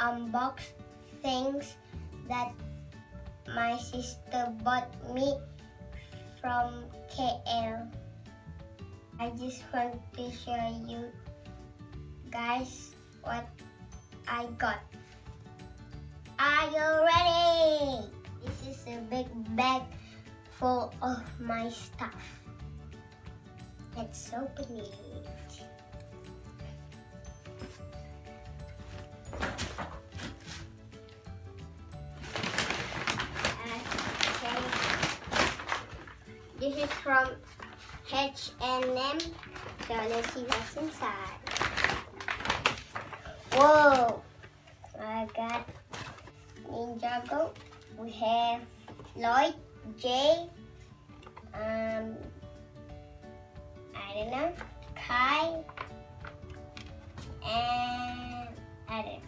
unbox things that my sister bought me from KL. I just want to show you guys what I got. Are you ready? This is a big bag full of my stuff. Let's open it. This is from H&M, so let's see what's inside. Whoa! I got Ninjago. We have Lloyd, Jay, I don't know, Kai, and I don't know.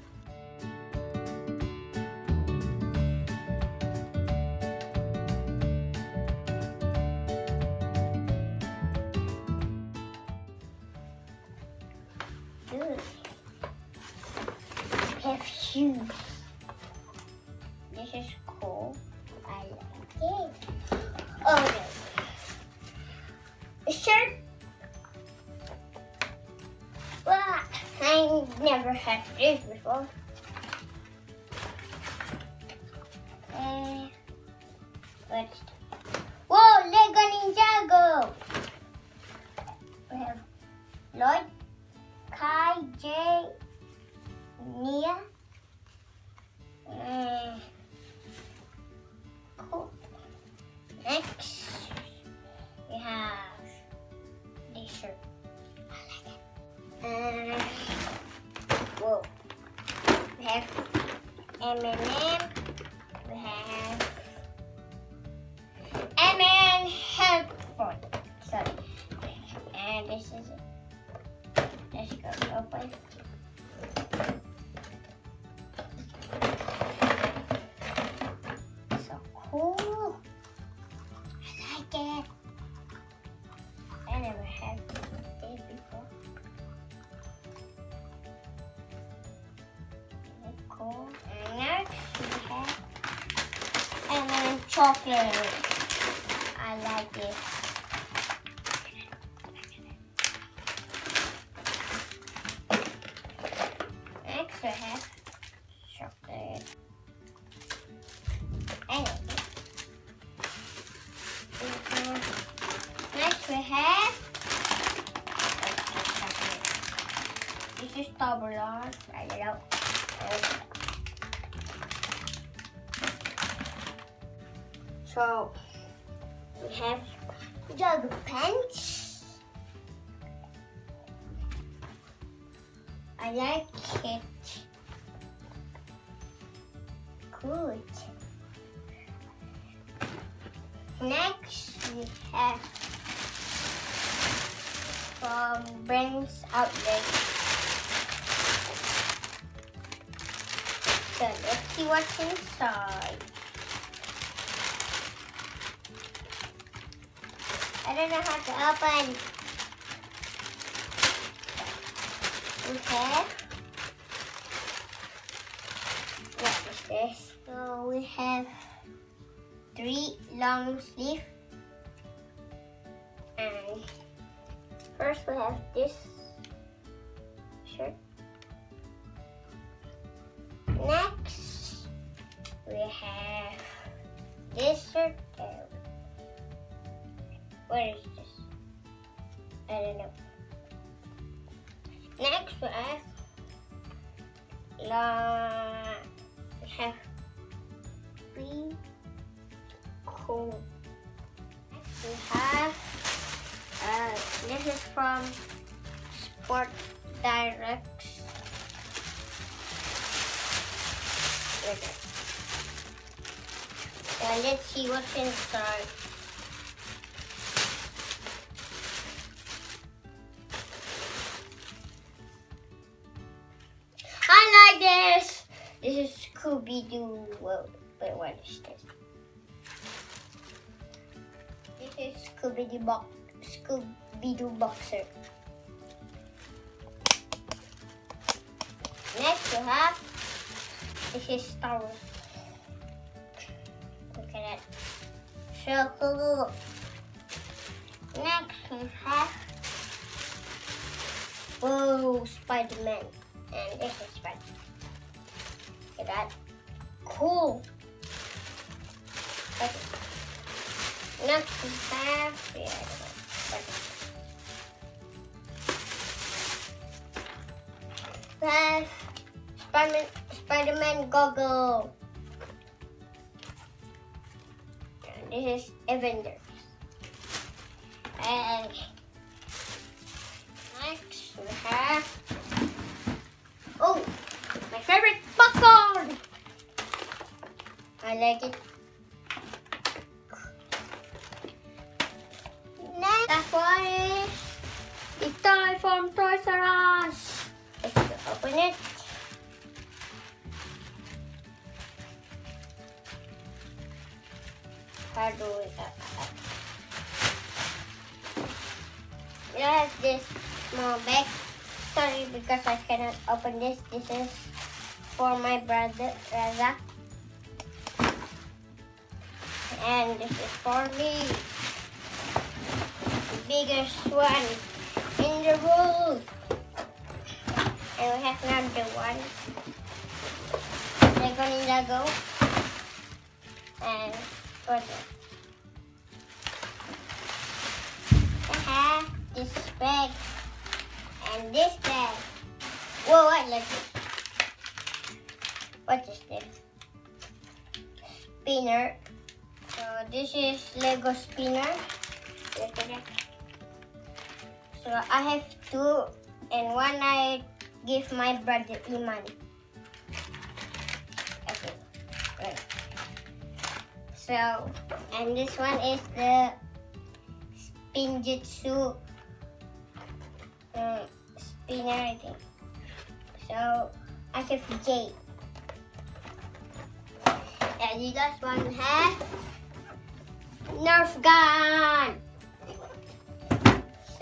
Have shoes. This is cool. I like it. Okay. A shirt. Well, I never had this before. What's that? Whoa, Lego Ninjago. We have Lloyd, Kai, Jay, Nya. Cool. Next, we have this shirt. I like it. Whoa. We have M&M. We have M&M headphone. Sorry. And this is it. Let's go open. Cool. I like it. I never had this before. Cool. And next we have M&M chocolate. I like it. Next we have chocolate. I like it. Next we have this is Toblerone. I love it. So we have jug pants. I like it. Good. Next we have from Brands Outlet. So let's see what's inside. I don't know how to open. Okay. What is this? So we have 3 long sleeves, and first we have this shirt. Next we have this shirt. What is this? I don't know. Next we have green. Cool. Next we have, this is from Sport Directs. So let's see what's inside. I like this! This is Scooby Doo. Whoa, wait, what is this? This is Scooby Doo boxer. Next we have This is Star Wars. Look at it. So cool. Next we have, whoa, Spider-Man. And this is Spider-Man. Look at that. Cool. Okay. Next we have, yeah, we have Spider-Man goggle. And this is Avengers. And next we have, oh, my favorite popcorn. I like it. Next, that one is the toy from Toys R Us. Let's open it. How do we get that? There's this small bag. Sorry, because I cannot open this. This is for my brother, Raza. And this is for me. The biggest one in the world. And we have another one. Lego Ninjago. And further. I have this bag. And this bag. Whoa, I like it. What is this? Spinner. So this is Lego spinner. Look at that. So I have two, and one I give my brother Iman. Okay, right. So, and this one is the Spinjitzu spinner, I think. So I have Jay. And you guys want to have Nerf gun.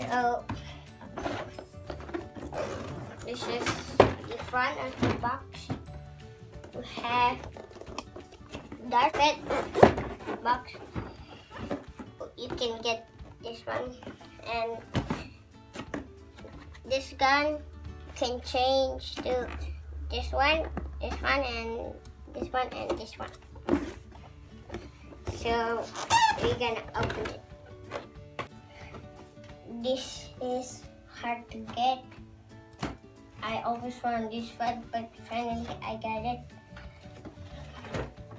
So this is the front of the box. We have dark red box. You can get this one, and this gun can change to this one, and this one, and this one. So we're gonna open it. This is hard to get. I always want this one, but finally I got it.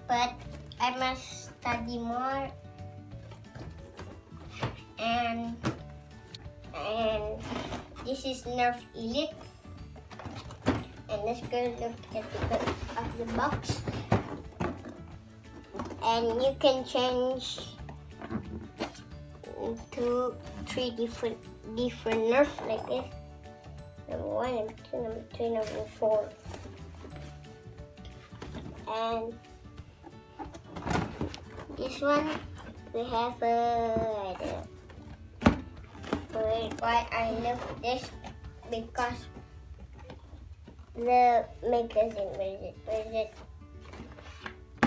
But I must study more, and this is Nerf Elite. And let's go look at the back of the box. And you can change to three different Nerfs like this. Number one, number two, number three, number four. And this one, we have a... why I love this, because the magazine, where is it?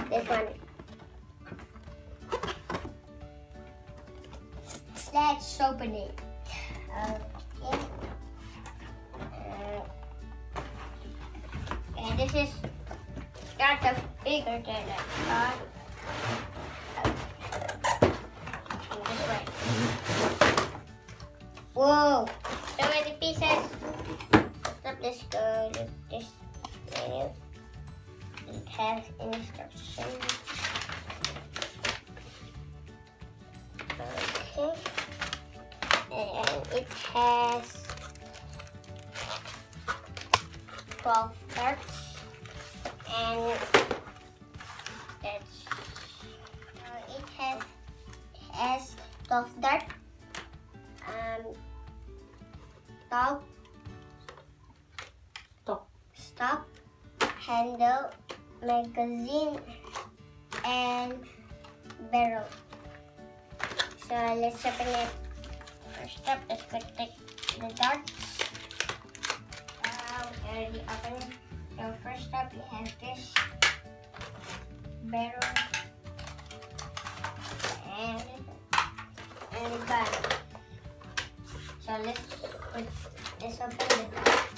This one. Let's open it. Okay. And this is kind of bigger than I thought. This way. Whoa! So many pieces. Let's go to this menu. It has instructions. Okay. And it has 12 parts, and that's it has 12 darts, stop, handle, magazine, and barrel. So let's open it. First up, let's go take the darts. I already opened it. So first up we have this barrel and a bottle. So let's open the box.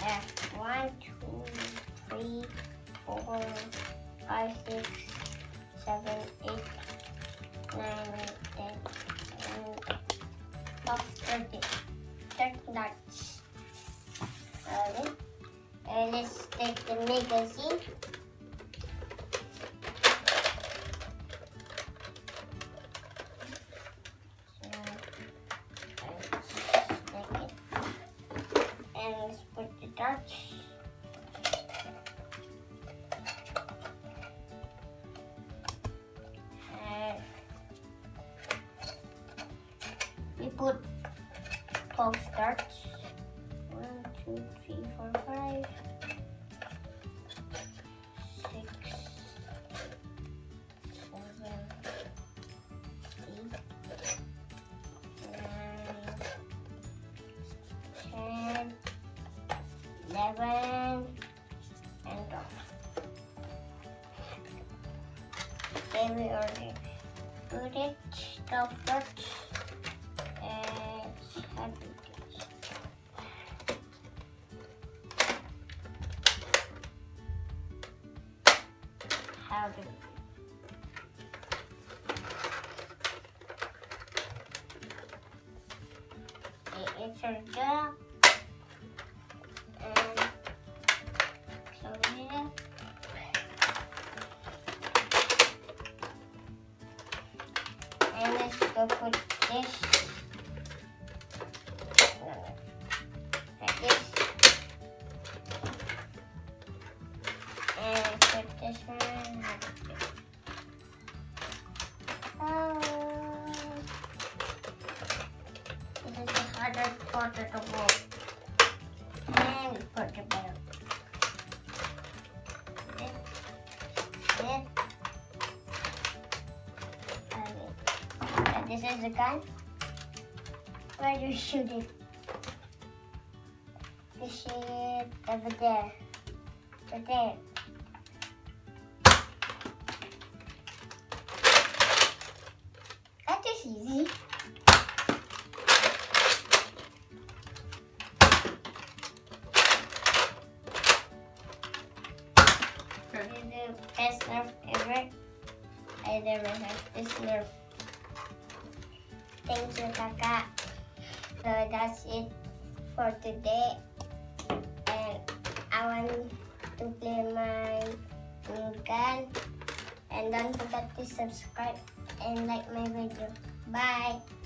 Yeah, 1, 2, 3, 4, 5, 6, 7, 8, 9, 10, 11, 12, 13 nuts. Alright, and let's take the magazine. Put 12 darts. 1, 2, 3, 4, 5, 6, 7, 8, 9, 10, 11, and 12. Okay, we already put it. 12 darts. It's a girl. And so here. And let's go put this. Like this. And put this one. Put it above and we put it below. Okay. This is the gun. Where do you shoot it? You shoot it over there. Over there. That is easy. Best Nerf ever. I never had this Nerf. Thank you, Kaka. So that's it for today. And I want to play my new gun. And don't forget to subscribe and like my video. Bye.